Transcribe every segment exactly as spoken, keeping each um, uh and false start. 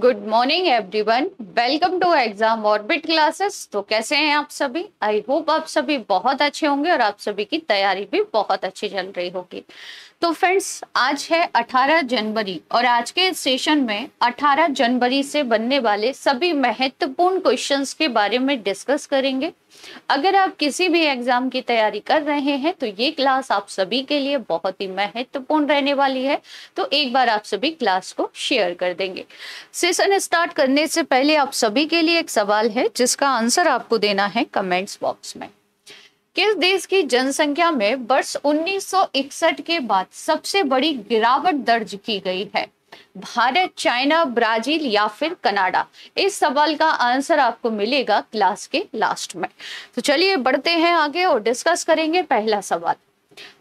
Good morning everyone, welcome to exam orbit classes. तो कैसे हैं आप सभी? आई होप आप सभी बहुत अच्छे होंगे और आप सभी की तैयारी भी बहुत अच्छी चल रही होगी। तो फ्रेंड्स, आज है अठारह जनवरी और आज के सेशन में अठारह जनवरी से बनने वाले सभी महत्वपूर्ण क्वेश्चंस के बारे में डिस्कस करेंगे। अगर आप किसी भी एग्जाम की तैयारी कर रहे हैं तो ये क्लास आप सभी के लिए बहुत ही महत्वपूर्ण रहने वाली है। तो एक बार आप सभी क्लास को शेयर कर देंगे। सेशन स्टार्ट करने से पहले आप सभी के लिए एक सवाल है जिसका आंसर आपको देना है कमेंट्स बॉक्स में। किस देश की जनसंख्या में वर्ष उन्नीस सौ इकसठ के बाद सबसे बड़ी गिरावट दर्ज की गई है? भारत, चाइना, ब्राजील या फिर कनाडा? इस सवाल का आंसर आपको मिलेगा क्लास के लास्ट में। तो चलिए बढ़ते हैं आगे और डिस्कस करेंगे पहला सवाल।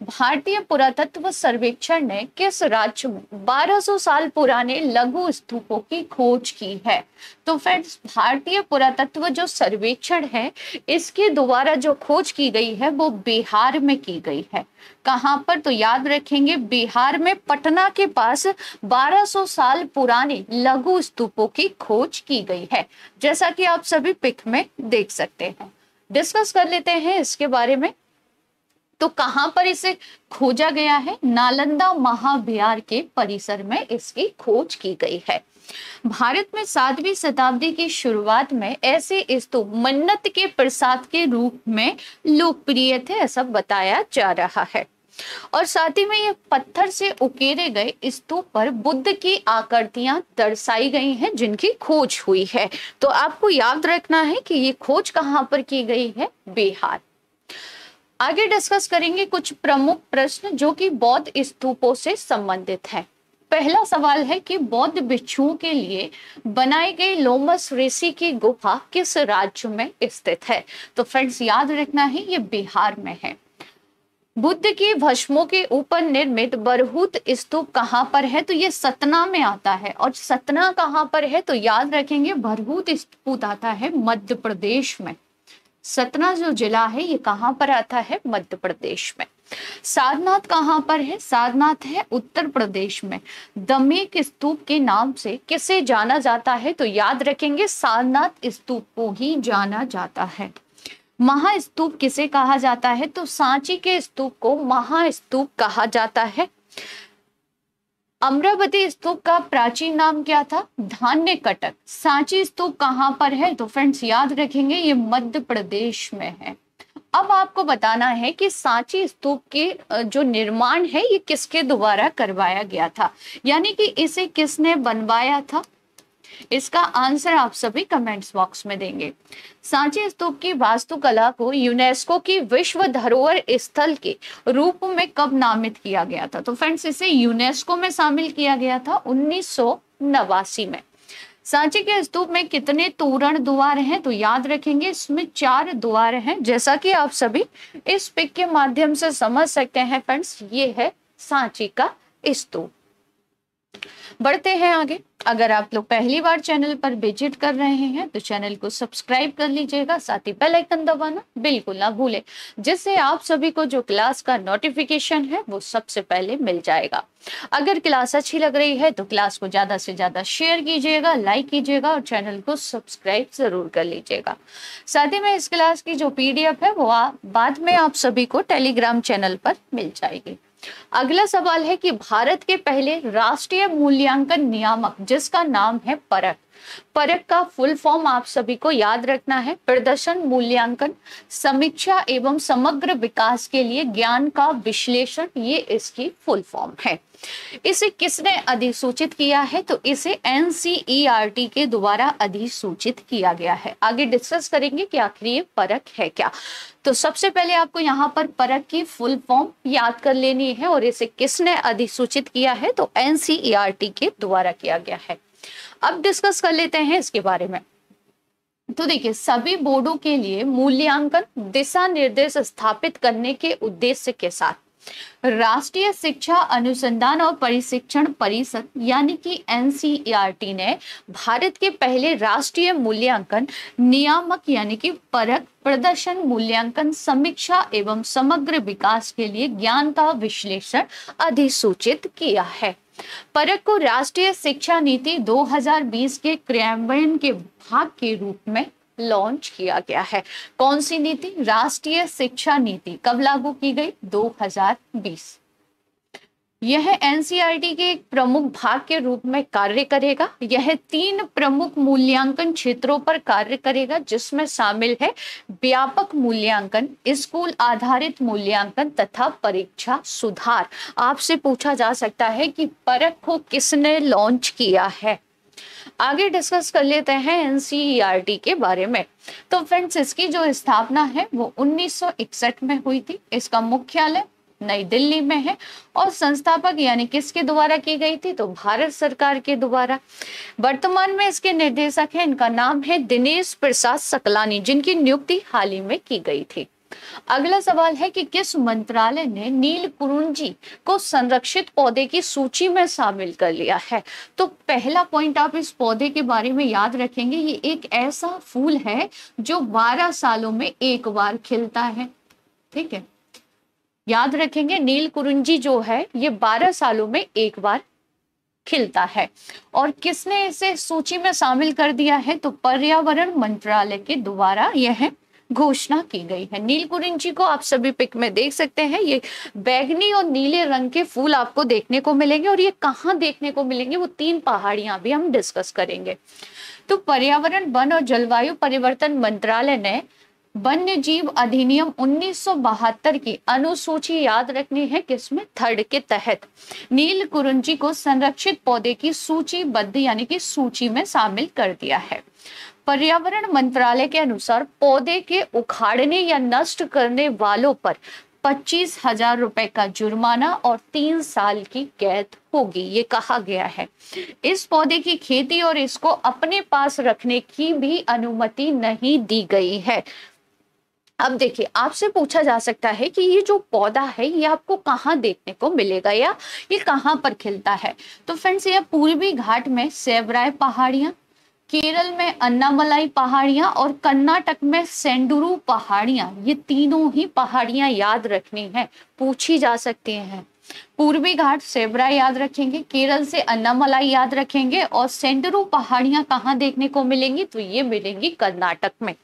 भारतीय पुरातत्व सर्वेक्षण ने किस राज्य में बारह सौ साल पुराने लघु स्तूपों की खोज की है? तो फ्रेंड्स, भारतीय पुरातत्व जो सर्वेक्षण है इसके द्वारा जो खोज की गई है वो बिहार में की गई है। कहां पर? तो याद रखेंगे बिहार में पटना के पास बारह सौ साल पुराने लघु स्तूपों की खोज की गई है, जैसा कि आप सभी पिक में देख सकते हैं। डिस्कस कर लेते हैं इसके बारे में। तो कहां पर इसे खोजा गया है? नालंदा महाविहार के परिसर में इसकी खोज की गई है। भारत में सातवीं शताब्दी की शुरुआत में ऐसे स्तूप मन्नत के प्रसाद के रूप में लोकप्रिय थे, ऐसा बताया जा रहा है। और साथ ही में ये पत्थर से उकेरे गए स्तूप पर बुद्ध की आकृतियां दर्शाई गई हैं जिनकी खोज हुई है। तो आपको याद रखना है कि ये खोज कहां पर की गई है? बिहार। आगे डिस्कस करेंगे कुछ प्रमुख प्रश्न जो कि बौद्ध स्तूपों से संबंधित है। पहला सवाल है कि बौद्ध भिक्षुओं के लिए बनाई गई लोमस ऋषि की गुफा किस राज्य में स्थित है? तो फ्रेंड्स, याद रखना है ये बिहार में है। बुद्ध के भस्मों के ऊपर निर्मित बरहूत स्तूप कहाँ पर है? तो ये सतना में आता है। और सतना कहाँ पर है? तो याद रखेंगे बरहूत स्तूप आता है मध्य प्रदेश में। सतना जो जिला है ये कहाँ पर आता है? मध्य प्रदेश में। सारनाथ कहाँ पर है? सारनाथ है उत्तर प्रदेश में। दमेक स्तूप के नाम से किसे जाना जाता है? तो याद रखेंगे सारनाथ स्तूप को ही जाना जाता है। महास्तूप किसे कहा जाता है? तो सांची के स्तूप को महास्तूप कहा जाता है। अमरावती स्तूप का प्राचीन नाम क्या था? धान्य कटक। सांची स्तूप कहाँ पर है? तो फ्रेंड्स, याद रखेंगे ये मध्य प्रदेश में है। अब आपको बताना है कि सांची स्तूप के जो निर्माण है ये किसके द्वारा करवाया गया था, यानी कि इसे किसने बनवाया था। इसका आंसर आप सभी कमेंट्स बॉक्स में देंगे। सांची स्तूप की वास्तुकला को यूनेस्को की विश्व धरोहर स्थल के रूप में कब नामित किया गया था? तो फ्रेंड्स, इसे यूनेस्को में शामिल किया गया था उन्नीस सौ नवासी में। सांची के स्तूप में कितने तोरण द्वार हैं? तो याद रखेंगे इसमें चार द्वार हैं, जैसा कि आप सभी इस पिक के माध्यम से समझ सकते हैं। फ्रेंड्स, ये है सांची का स्तूप। बढ़ते हैं आगे। अगर आप लोग पहली बार चैनल पर विजिट कर रहे हैं तो चैनल को सब्सक्राइब कर लीजिएगा, साथ ही बेल आइकन दबाना बिल्कुल ना भूलें, जिससे आप सभी को जो क्लास का नोटिफिकेशन है वो सबसे पहले मिल जाएगा। अगर क्लास अच्छी लग रही है तो क्लास को ज्यादा से ज्यादा शेयर कीजिएगा, लाइक कीजिएगा और चैनल को सब्सक्राइब जरूर कर लीजिएगा। साथ ही में इस क्लास की जो पीडीएफ है वो बाद में आप सभी को टेलीग्राम चैनल पर मिल जाएगी। अगला सवाल है कि भारत के पहले राष्ट्रीय मूल्यांकन नियामक जिसका नाम है परख। परख का फुल फॉर्म आप सभी को याद रखना है प्रदर्शन मूल्यांकन समीक्षा एवं समग्र विकास के लिए ज्ञान का विश्लेषण, ये इसकी फुल फॉर्म है। इसे किसने अधिसूचित किया है? तो इसे N C E R T के द्वारा अधिसूचित किया गया है। आगे डिस्कस करेंगे कि आखिर ये परख है क्या। तो सबसे पहले आपको यहाँ पर परख की फुल फॉर्म याद कर लेनी है और इसे किसने अधिसूचित किया है? तो N C E R T के द्वारा किया गया है। अब डिस्कस कर लेते हैं इसके बारे में। तो देखिए, सभी बोर्डों के लिए मूल्यांकन दिशा निर्देश स्थापित करने के उद्देश्य के साथ राष्ट्रीय शिक्षा अनुसंधान और प्रशिक्षण परिषद यानी कि N C E R T ने भारत के पहले राष्ट्रीय मूल्यांकन नियामक यानी कि परख प्रदर्शन मूल्यांकन समीक्षा एवं समग्र विकास के लिए ज्ञान का विश्लेषण अधिसूचित किया है। परख को राष्ट्रीय शिक्षा नीति दो हज़ार बीस के क्रियान्वयन के भाग के रूप में लॉन्च किया गया है। कौन सी नीति? राष्ट्रीय शिक्षा नीति। कब लागू की गई? दो हज़ार बीस। यह एनसीईआरटी के एक प्रमुख भाग के रूप में कार्य करेगा। यह तीन प्रमुख मूल्यांकन क्षेत्रों पर कार्य करेगा जिसमें शामिल है व्यापक मूल्यांकन, स्कूल आधारित मूल्यांकन तथा परीक्षा सुधार। आपसे पूछा जा सकता है कि परख को किसने लॉन्च किया है। आगे डिस्कस कर लेते हैं एनसीईआरटी के बारे में। तो फ्रेंड्स, इसकी जो स्थापना है वो उन्नीस सौ इकसठ में हुई थी। इसका मुख्यालय नई दिल्ली में है और संस्थापक यानी किसके द्वारा की गई थी? तो भारत सरकार के द्वारा। वर्तमान में इसके निर्देशक हैं, इनका नाम है दिनेश प्रसाद सकलानी, जिनकी नियुक्ति हाल ही में की गई थी। अगला सवाल है कि किस मंत्रालय ने नीलकुरुंजी को संरक्षित पौधे की सूची में शामिल कर लिया है? तो पहला पॉइंट आप इस पौधे के बारे में याद रखेंगे, ये एक ऐसा फूल है जो बारह सालों में एक बार खिलता है। ठीक है, याद रखेंगे नीलकुरुंजी जो है ये बारह सालों में एक बार खिलता है। और किसने इसे सूची में शामिल कर दिया है? तो पर्यावरण मंत्रालय के द्वारा यह घोषणा की गई है। नीलकुरुंजी को आप सभी पिक में देख सकते हैं। ये बैगनी और नीले रंग के फूल आपको देखने को मिलेंगे और ये कहाँ देखने को मिलेंगे वो तीन पहाड़ियां भी हम डिस्कस करेंगे। तो पर्यावरण, वन और जलवायु परिवर्तन मंत्रालय ने वन्य जीव अधिनियम उन्नीस सौ बहत्तर की अनुसूची याद रखनी है, किसमें? थर्ड के तहत नीलकुरुंजी को संरक्षित पौधे की सूचीबद्ध यानी कि सूची में शामिल कर दिया है। पर्यावरण मंत्रालय के अनुसार पौधे के उखाड़ने या नष्ट करने वालों पर पच्चीस हजार रुपए का जुर्माना और तीन साल की कैद होगी, ये कहा गया है। इस पौधे की खेती और इसको अपने पास रखने की भी अनुमति नहीं दी गई है। अब देखिए, आपसे पूछा जा सकता है कि ये जो पौधा है ये आपको कहाँ देखने को मिलेगा या ये कहाँ पर खिलता है? तो फ्रेंड्स, ये पूर्वी घाट में सेवराय पहाड़ियाँ, केरल में अन्नामलाई पहाड़ियां और कर्नाटक में सेंडुरु पहाड़ियां, ये तीनों ही पहाड़ियां याद रखनी है, पूछी जा सकती हैं। पूर्वी घाट सेब्रा याद रखेंगे, केरल से अन्नामलाई याद रखेंगे और सेंडुरु पहाड़ियां कहाँ देखने को मिलेंगी? तो ये मिलेंगी कर्नाटक में।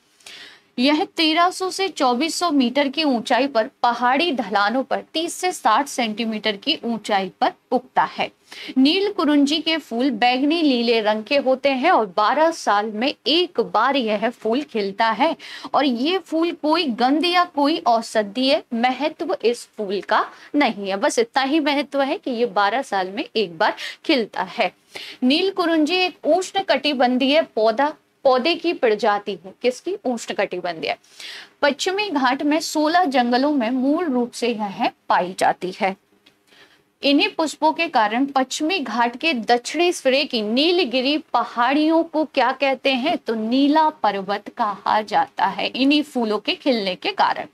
यह तेरह सौ से चौबीस सौ मीटर की ऊंचाई पर पहाड़ी ढलानों पर तीस से साठ सेंटीमीटर की ऊंचाई पर उगता है। नीलकुरुंजी के फूल बैंगनी नीले रंग के होते हैं और बारह साल में एक बार यह फूल खिलता है और ये फूल कोई गंध या कोई औषधीय महत्व इस फूल का नहीं है, बस इतना ही महत्व है कि ये बारह साल में एक बार खिलता है। नीलकुरुंजी एक उष्णकटिबंधीय पौधा पौधे की प्रजाति है, किसकी? उष्णकटिबंधीय। पश्चिमी घाट में सोलह जंगलों में मूल रूप से यह पाई जाती है। इन्हीं पुष्पों के कारण पश्चिमी घाट के दक्षिणी सिरे की नीलगिरी पहाड़ियों को क्या कहते हैं? तो नीला पर्वत कहा जाता है, इन्हीं फूलों के खिलने के कारण।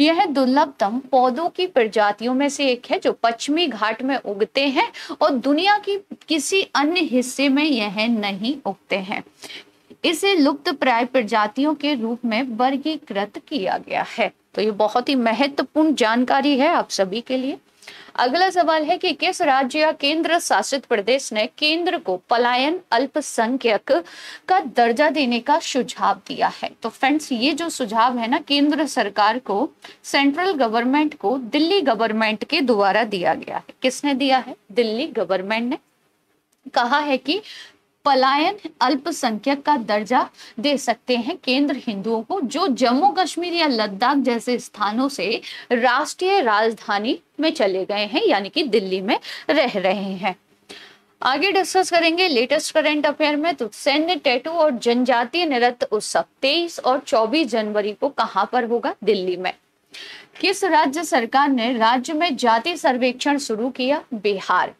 यह दुर्लभतम पौधों की प्रजातियों में से एक है जो पश्चिमी घाट में उगते हैं और दुनिया की किसी अन्य हिस्से में यह नहीं उगते हैं। इसे लुप्त प्राय प्रजातियों के रूप में वर्गीकृत किया गया है। तो ये बहुत ही महत्वपूर्ण जानकारी है आप सभी के लिए। अगला सवाल है कि किस राज्य या केंद्र शासित प्रदेश ने केंद्र को पलायन अल्पसंख्यक का दर्जा देने का सुझाव दिया है? तो फ्रेंड्स, ये जो सुझाव है ना, केंद्र सरकार को, सेंट्रल गवर्नमेंट को दिल्ली गवर्नमेंट के द्वारा दिया गया है। किसने दिया है? दिल्ली गवर्नमेंट ने कहा है कि पलायन अल्पसंख्यक का दर्जा दे सकते हैं केंद्र हिंदुओं को जो जम्मू कश्मीर या लद्दाख जैसे स्थानों से राष्ट्रीय राजधानी में चले गए हैं यानी कि दिल्ली में रह रहे हैं। आगे डिस्कस करेंगे लेटेस्ट करंट अफेयर में। तो सैन्य टैटू और जनजातीय नृत्य उत्सव तेईस और चौबीस जनवरी को कहाँ पर होगा? दिल्ली में। किस राज्य सरकार ने राज्य में जाति सर्वेक्षण शुरू किया? बिहार।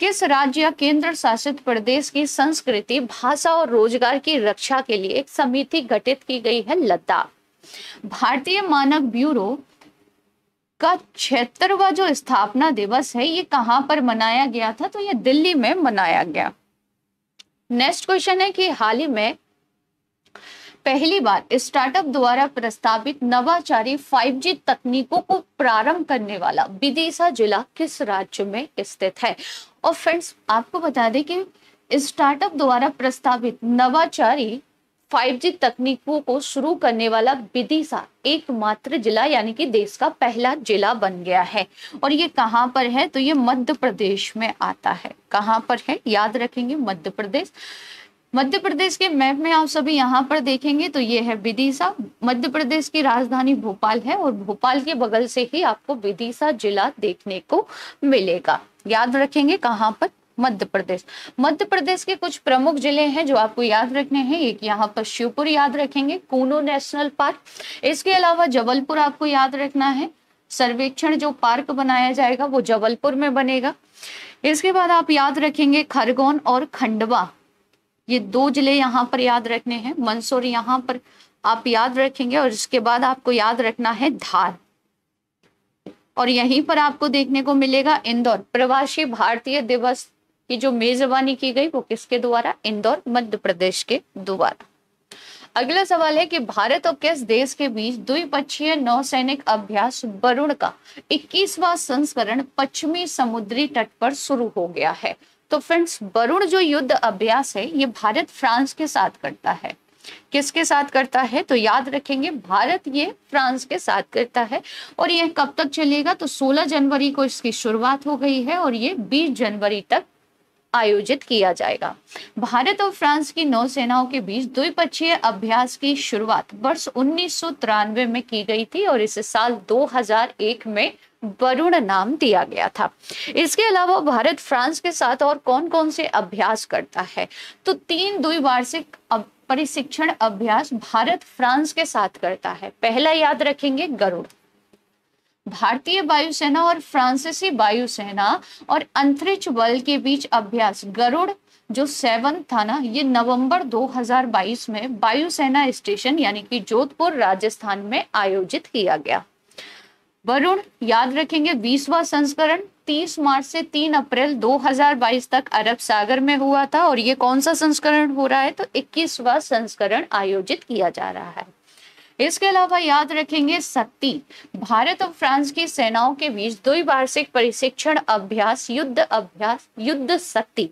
किस राज्य या केंद्र शासित प्रदेश की संस्कृति, भाषा और रोजगार की रक्षा के लिए एक समिति गठित की गई है? लद्दाख। भारतीय मानक ब्यूरो का छिहत्तरवां जो स्थापना दिवस है ये कहाँ पर मनाया गया था? तो ये दिल्ली में मनाया गया। नेक्स्ट क्वेश्चन है कि हाल ही में पहली बार स्टार्टअप द्वारा प्रस्तावित नवाचारी फाइव जी तकनीकों को प्रारंभ करने वाला विदिशा जिला किस राज्य में स्थित है? और फ्रेंड्स आपको बता दें कि स्टार्टअप द्वारा प्रस्तावित नवाचारी फाइव जी तकनीकों को शुरू करने वाला विदिशा एकमात्र जिला यानी कि देश का पहला जिला बन गया है। और ये कहाँ पर है? तो ये मध्य प्रदेश में आता है। कहाँ पर है? याद रखेंगे मध्य प्रदेश। मध्य प्रदेश के मैप में आप सभी यहाँ पर देखेंगे तो ये है विदिशा। मध्य प्रदेश की राजधानी भोपाल है और भोपाल के बगल से ही आपको विदिशा जिला देखने को मिलेगा। याद रखेंगे कहाँ पर? मध्य प्रदेश। मध्य प्रदेश के कुछ प्रमुख जिले हैं जो आपको याद रखने हैं। एक यहाँ पर शिवपुर याद रखेंगे, कूनो नेशनल पार्क, इसके अलावा जबलपुर आपको याद रखना है। सर्वेक्षण जो पार्क बनाया जाएगा वो जबलपुर में बनेगा। इसके बाद आप याद रखेंगे खरगोन और खंडवा, ये दो जिले यहाँ पर याद रखने हैं। मंदसौर यहाँ पर आप याद रखेंगे और इसके बाद आपको याद रखना है धार। और यहीं पर आपको देखने को मिलेगा इंदौर। प्रवासी भारतीय दिवस की जो मेजबानी की गई वो किसके द्वारा? इंदौर, मध्य प्रदेश के द्वारा। अगला सवाल है कि भारत और किस देश के बीच द्विपक्षीय नौसैनिक अभ्यास वरुण का इक्कीसवां संस्करण पश्चिमी समुद्री तट पर शुरू हो गया है? तो फ्रेंड्स वरुण जो युद्ध अभ्यास है ये भारत फ्रांस के साथ करता है। किसके साथ करता है? तो याद रखेंगे भारत ये फ्रांस के साथ करता है। और यह कब तक चलेगा? तो सोलह जनवरी को इसकी शुरुआत हो गई है और ये बीस जनवरी तक आयोजित किया जाएगा। भारत और फ्रांस की नौसेनाओं के बीच द्विपक्षीय अभ्यास की शुरुआत वर्ष उन्नीस सौ तिरानवे में की गई थी और इसे साल दो हजार एक में वरुण नाम दिया गया था। इसके अलावा भारत फ्रांस के साथ और कौन कौन से अभ्यास करता है? तो तीन द्विवार्षिक प्रशिक्षण अभ्यास भारत फ्रांस के साथ करता है। पहला याद रखेंगे गरुड़। भारतीय वायुसेना और फ्रांसीसी वायुसेना और अंतरिक्ष बल के बीच अभ्यास गरुड़ जो सेवन था ना, ये नवंबर दो हजार बाईस में वायुसेना स्टेशन यानी कि जोधपुर राजस्थान में आयोजित किया गया। वरुण याद रखेंगे बीसवां संस्करण तीस मार्च से तीन अप्रैल दो हजार बाईस तक अरब सागर में हुआ था और ये कौन सा संस्करण हो रहा है? तो इक्कीसवां संस्करण आयोजित किया जा रहा है। इसके अलावा याद रखेंगे शक्ति। भारत और फ्रांस की सेनाओं के बीच द्विवार्षिक प्रशिक्षण अभ्यास युद्ध अभ्यास युद्ध शक्ति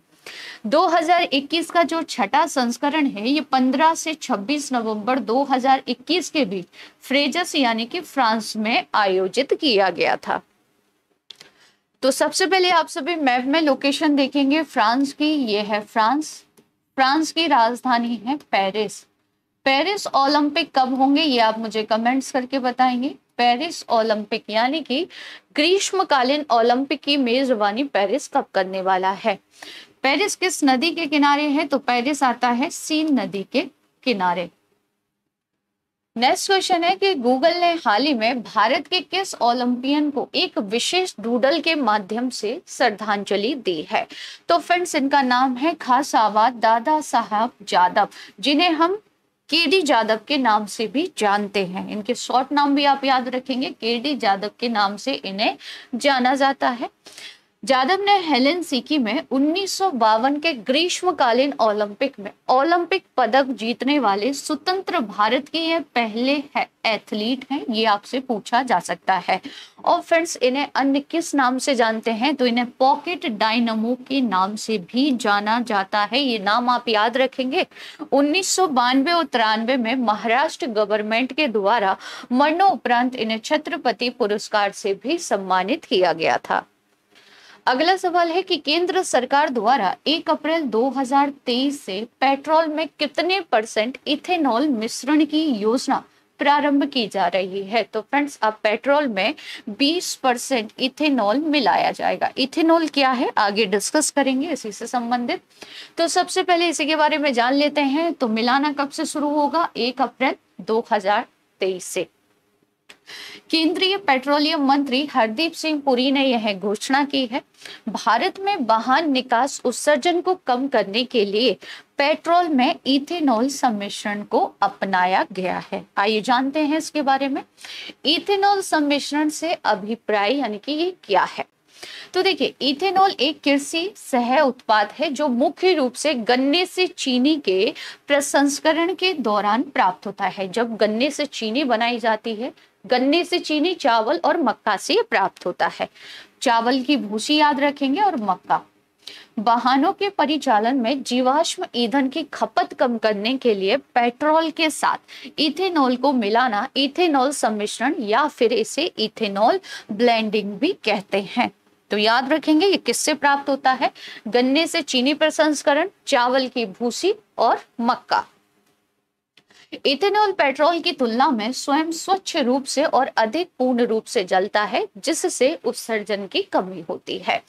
दो हजार इक्कीस का जो छठा संस्करण है ये पंद्रह से छब्बीस नवंबर दो हजार इक्कीस के बीच फ्रेजस यानी कि फ्रांस में आयोजित किया गया था। तो सबसे पहले आप सभी मैप में लोकेशन देखेंगे फ्रांस की। ये है फ्रांस। फ्रांस की राजधानी है पेरिस। पेरिस ओलंपिक कब होंगे ये आप मुझे कमेंट्स करके बताएंगे। पेरिस ओलंपिक यानी कि ग्रीष्मकालीन ओलंपिक की मेजबानी पेरिस कब करने वाला है? पेरिस किस नदी के किनारे है? तो पेरिस आता है सीन नदी के किनारे। नेक्स्ट क्वेश्चन है कि गूगल ने हाल ही में भारत के किस ओलंपियन को एक विशेष डूडल के माध्यम से श्रद्धांजलि दी है? तो फ्रेंड्स इनका नाम है खाशाबा दादासाहब जाधव, जिन्हें हम केडी जाधव के नाम से भी जानते हैं। इनके शॉर्ट नाम भी आप याद रखेंगे, केडी जाधव के नाम से इन्हें जाना जाता है। जाधव ने हेलसिंकी में उन्नीस सौ बावन के ग्रीष्मकालीन ओलंपिक में ओलंपिक पदक जीतने वाले स्वतंत्र भारत की ये पहले है एथलीट हैं, ये आपसे पूछा जा सकता है। और फ्रेंड्स इन्हें अन्य किस नाम से जानते हैं? तो इन्हें पॉकेट डायनामो के नाम से भी जाना जाता है। ये नाम आप याद रखेंगे। उन्नीस सौ बानवे और तिरानवे में महाराष्ट्र गवर्नमेंट के द्वारा मरणोपरांत इन्हें छत्रपति पुरस्कार से भी सम्मानित किया गया था। अगला सवाल है कि केंद्र सरकार द्वारा एक अप्रैल दो हजार तेईस से पेट्रोल में कितने परसेंट इथेनॉल मिश्रण की योजना प्रारंभ की जा रही है? तो फ्रेंड्स अब पेट्रोल में बीस परसेंट इथेनॉल मिलाया जाएगा। इथेनॉल क्या है आगे डिस्कस करेंगे इसी से संबंधित। तो सबसे पहले इसी के बारे में जान लेते हैं। तो मिलाना कब से शुरू होगा? एक अप्रैल दो हजार तेईस से। केंद्रीय पेट्रोलियम मंत्री हरदीप सिंह पुरी ने यह घोषणा की है। भारत में वाहन निकास उत्सर्जन को कम करने के लिए पेट्रोल में इथेनॉल सम्मिश्रण को अपनाया गया है। आइए जानते हैं इसके बारे में। इथेनॉल सम्मिश्रण से अभिप्राय यानी कि ये क्या है? तो देखिए इथेनॉल एक कृषि सह उत्पाद है जो मुख्य रूप से गन्ने से चीनी के प्रसंस्करण के दौरान प्राप्त होता है। जब गन्ने से चीनी बनाई जाती है, गन्ने से चीनी चावल और मक्का से प्राप्त होता है। चावल की भूसी याद रखेंगे और मक्का। वाहनों के परिचालन में जीवाश्म ईंधन की खपत कम करने के लिए पेट्रोल के साथ इथेनॉल को मिलाना इथेनॉल सम्मिश्रण या फिर इसे इथेनॉल ब्लेंडिंग भी कहते हैं। तो याद रखेंगे ये किससे प्राप्त होता है? गन्ने से चीनी प्रसंस्करण, चावल की भूसी और मक्का। इथेनॉल पेट्रोल की तुलना में स्वयं स्वच्छ रूप से और अधिक पूर्ण रूप से जलता है, जिससे उत्सर्जन की कमी होती है।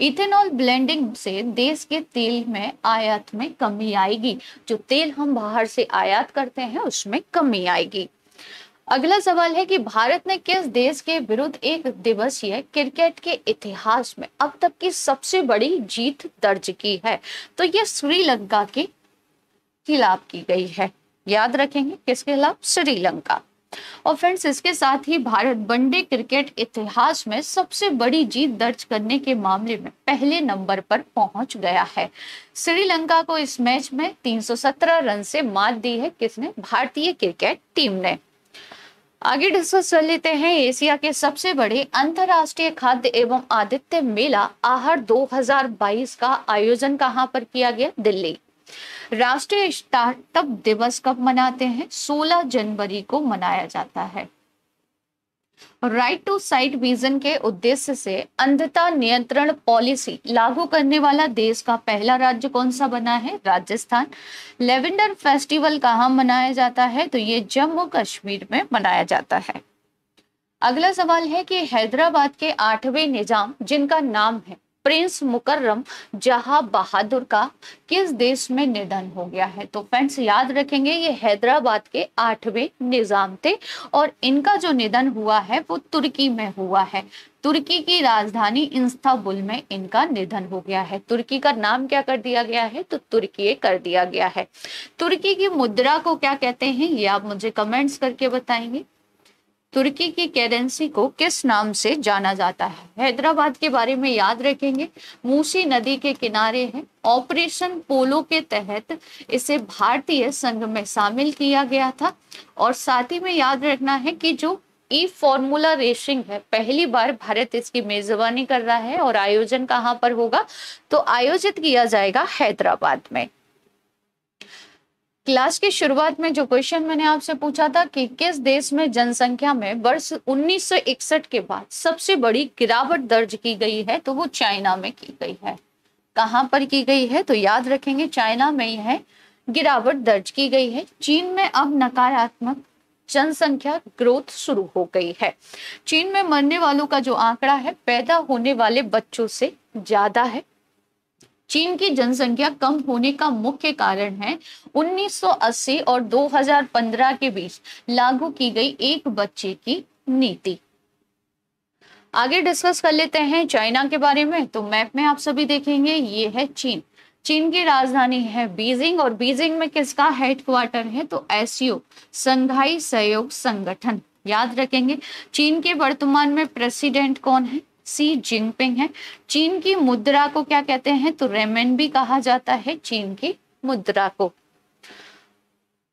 इथेनॉल ब्लेंडिंग से देश के तेल में आयात में कमी आएगी, जो तेल हम बाहर से आयात करते हैं उसमें कमी आएगी। अगला सवाल है कि भारत ने किस देश के विरुद्ध एक दिवसीय क्रिकेट के इतिहास में अब तक की सबसे बड़ी जीत दर्ज की है? तो यह श्रीलंका के खिलाफ की गई है। याद रखेंगे किसके खिलाफ? श्रीलंका। और फ्रेंड्स इसके साथ ही भारत वनडे क्रिकेट इतिहास में सबसे बड़ी जीत दर्ज करने के मामले में पहले नंबर पर पहुंच गया है। श्रीलंका को इस मैच में तीन सौ सत्रह रन से मात दी है। किसने? भारतीय क्रिकेट टीम ने। आगे डिस्कस कर लेते हैं एशिया के सबसे बड़े अंतरराष्ट्रीय खाद्य एवं आतिथ्य मेला आहार दो हज़ार बाईस का आयोजन कहां पर किया गया? दिल्ली। राष्ट्रीय स्टार्टअप दिवस कब मनाते हैं? सोलह जनवरी को मनाया जाता है। राइट टू साइट विजन के उद्देश्य से अंधता नियंत्रण पॉलिसी लागू करने वाला देश का पहला राज्य कौन सा बना है? राजस्थान। लैवेंडर फेस्टिवल कहाँ मनाया जाता है? तो ये जम्मू कश्मीर में मनाया जाता है। अगला सवाल है कि हैदराबाद के आठवें निजाम, जिनका नाम है प्रिंस मुकर्रम जहां बहादुर, का किस देश में निधन हो गया है? तो फ्रेंड्स याद रखेंगे ये हैदराबाद के आठवें निजाम थे और इनका जो निधन हुआ है वो तुर्की में हुआ है। तुर्की की राजधानी इस्तांबुल में इनका निधन हो गया है। तुर्की का नाम क्या कर दिया गया है? तो तुर्की कर दिया गया है। तुर्की की मुद्रा को क्या कहते हैं ये आप मुझे कमेंट्स करके बताएंगे। तुर्की की करेंसी को किस नाम से जाना जाता है? हैदराबाद के बारे में याद रखेंगे, मूसी नदी के किनारे है। ऑपरेशन पोलो के तहत इसे भारतीय संघ में शामिल किया गया था। और साथ ही में याद रखना है कि जो ई फॉर्मूला रेसिंग है पहली बार भारत इसकी मेजबानी कर रहा है और आयोजन कहाँ पर होगा? तो आयोजित किया जाएगा हैदराबाद में। क्लास की शुरुआत में जो क्वेश्चन मैंने आपसे पूछा था कि किस देश में जनसंख्या में वर्ष उन्नीस सौ इकसठ के बाद सबसे बड़ी गिरावट दर्ज की गई है, तो वो चाइना में की गई है। कहां पर की गई है? तो याद रखेंगे चाइना में यह गिरावट दर्ज की गई है। चीन में अब नकारात्मक जनसंख्या ग्रोथ शुरू हो गई है। चीन में मरने वालों का जो आंकड़ा है पैदा होने वाले बच्चों से ज्यादा है। चीन की जनसंख्या कम होने का मुख्य कारण है उन्नीस सौ अस्सी और दो हज़ार पंद्रह के बीच लागू की गई एक बच्चे की नीति। आगे डिस्कस कर लेते हैं चाइना के बारे में। तो मैप में आप सभी देखेंगे ये है चीन। चीन की राजधानी है बीजिंग और बीजिंग में किसका हेडक्वार्टर है? तो एससीओ, शंघाई सहयोग संगठन। याद रखेंगे चीन के वर्तमान में प्रेसिडेंट कौन है? सी जिनपिंग है। चीन की मुद्रा को क्या कहते हैं? तो रेमेन भी कहा जाता है चीन की मुद्रा को।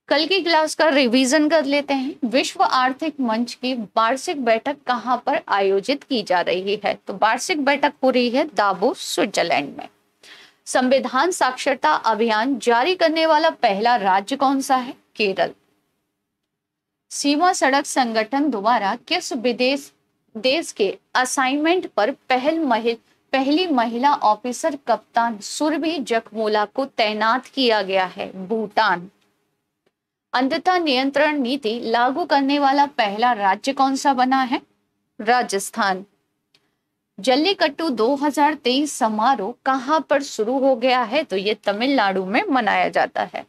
कल की क्लास का रिवीजन कर लेते हैं। विश्व आर्थिक मंच की वार्षिक बैठक कहां पर आयोजित की जा रही है? तो वार्षिक बैठक हो रही है दावोस, स्विट्जरलैंड में। संविधान साक्षरता अभियान जारी करने वाला पहला राज्य कौन सा है? केरल। सीमा सड़क संगठन द्वारा किस विदेश देश के असाइनमेंट पर पहल महिल, पहली महिला ऑफिसर कप्तान सुरभि जखमोला को तैनात किया गया है? भूटान। अंधता नियंत्रण नीति लागू करने वाला पहला राज्य कौन सा बना है? राजस्थान। जल्लीकट्टू दो हज़ार तेईस समारोह कहां पर शुरू हो गया है? तो ये तमिलनाडु में मनाया जाता है।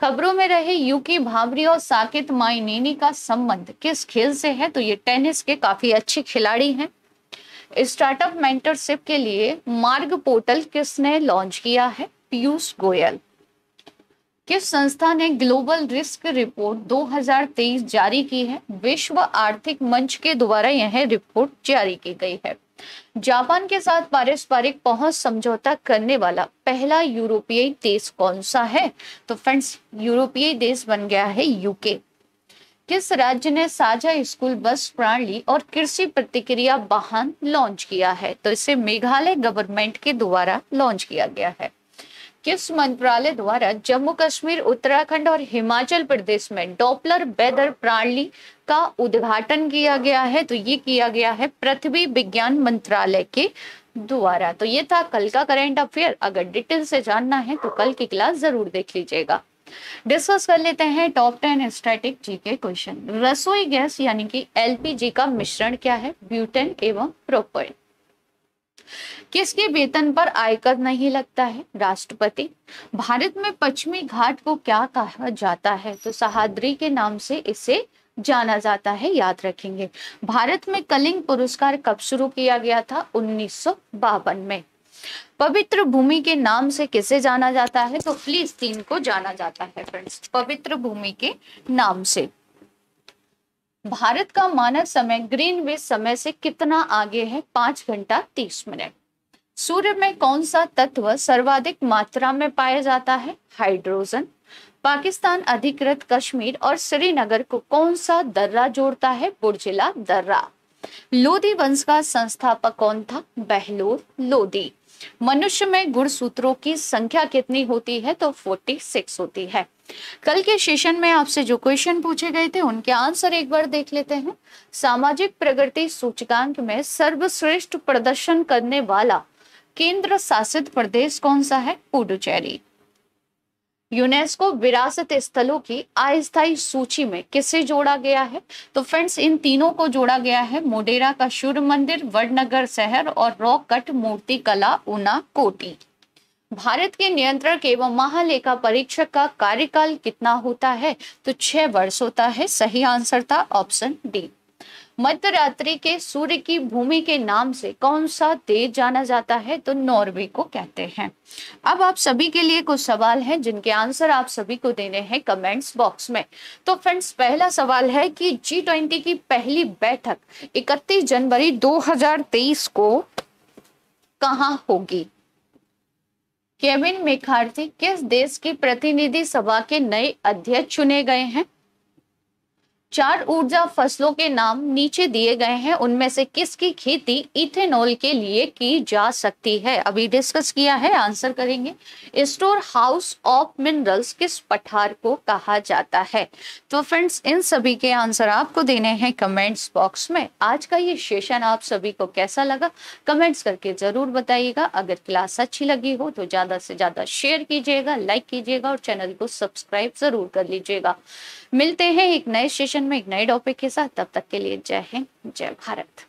खबरों में रहे यूकी भामरी और साकित माइनेनी का संबंध किस खेल से है? तो ये टेनिस के काफी अच्छे खिलाड़ी हैं। स्टार्टअप मेंटरशिप के लिए मार्ग पोर्टल किसने लॉन्च किया है? पीयूष गोयल। किस संस्था ने ग्लोबल रिस्क रिपोर्ट दो हज़ार तेईस जारी की है? विश्व आर्थिक मंच के द्वारा यह रिपोर्ट जारी की गई है। जापान के साथ पारस्परिक पहुंच समझौता करने वाला पहला यूरोपीय देश कौन सा है? तो फ्रेंड्स यूरोपीय देश बन गया है यूके। किस राज्य ने साझा स्कूल बस प्रणाली और कृषि प्रतिक्रिया वाहन लॉन्च किया है? तो इसे मेघालय गवर्नमेंट के द्वारा लॉन्च किया गया है। किस मंत्रालय द्वारा जम्मू कश्मीर, उत्तराखंड और हिमाचल प्रदेश में डॉपलर वेदर प्रणाली का उद्घाटन किया गया है? तो ये किया गया है पृथ्वी विज्ञान मंत्रालय के द्वारा। तो ये था कल का करंट अफेयर। अगर डिटेल से जानना है तो कल की क्लास जरूर देख लीजिएगा। डिस्कस कर लेते हैं top ten static GK question. रसोई गैस यानी कि एलपीजी का मिश्रण क्या है? ब्यूटेन एवं प्रोपेन। किसके वेतन पर आयकर नहीं लगता है? राष्ट्रपति। भारत में पश्चिमी घाट को क्या कहा जाता है? तो सह्याद्री के नाम से इसे जाना जाता है, याद रखेंगे। भारत में कलिंग पुरस्कार कब शुरू किया गया था? उन्नीस सौ बावन में। पवित्र भूमि के नाम से किसे जाना जाता है? तो फिलिस्तीन को जाना जाता है फ्रेंड्स, पवित्र भूमि के नाम से। भारत का मानक समय ग्रीनविच समय से कितना आगे है? पांच घंटा तीस मिनट। सूर्य में कौन सा तत्व सर्वाधिक मात्रा में पाया जाता है? हाइड्रोजन। पाकिस्तान अधिकृत कश्मीर और श्रीनगर को कौन सा दर्रा जोड़ता है? बुर्जिला दर्रा। लोधी वंश का संस्थापक कौन था? बहलोल लोधी। मनुष्य में गुणसूत्रों की संख्या कितनी होती है? तो छियालीस होती है। कल के सेशन में आपसे जो क्वेश्चन पूछे गए थे उनके आंसर एक बार देख लेते हैं। सामाजिक प्रगति सूचकांक में सर्वश्रेष्ठ प्रदर्शन करने वाला केंद्र शासित प्रदेश कौन सा है? पुडुचेरी। यूनेस्को विरासत स्थलों की अस्थायी सूची में किसे जोड़ा गया है? तो फ्रेंड्स इन तीनों को जोड़ा गया है, मोडेरा का सूर्य मंदिर, वडनगर शहर और रॉक कट मूर्ति कला ऊना कोटी। भारत के नियंत्रक एवं महालेखा परीक्षक का कार्यकाल कितना होता है? तो छह वर्ष होता है। सही आंसर था ऑप्शन डी। मध्यरात्रि के सूर्य की भूमि के नाम से कौन सा देश जाना जाता है? तो नॉर्वे को कहते हैं। अब आप सभी के लिए कुछ सवाल हैं जिनके आंसर आप सभी को देने हैं कमेंट्स बॉक्स में। तो फ्रेंड्स पहला सवाल है कि जी ट्वेंटी की पहली बैठक इकतीस जनवरी दो हजार तेईस को कहाँ होगी? केविन मेकार्थी किस देश की प्रतिनिधि सभा के नए अध्यक्ष चुने गए हैं? चार ऊर्जा फसलों के नाम नीचे दिए गए हैं, उनमें से किसकी खेती इथेनॉल के लिए की जा सकती है? अभी डिस्कस किया है, आंसर करेंगे। स्टोर हाउस ऑफ मिनरल्स किस पठार को कहा जाता है? तो फ्रेंड्स इन सभी के आंसर आपको देने हैं कमेंट्स बॉक्स में। आज का ये सेशन आप सभी को कैसा लगा कमेंट्स करके जरूर बताइएगा। अगर क्लास अच्छी लगी हो तो ज्यादा से ज्यादा शेयर कीजिएगा, लाइक कीजिएगा और चैनल को सब्सक्राइब जरूर कर लीजिएगा। मिलते हैं एक नए सेशन में एक नए टॉपिक के साथ, तब तक के लिए जय हिंद जय भारत।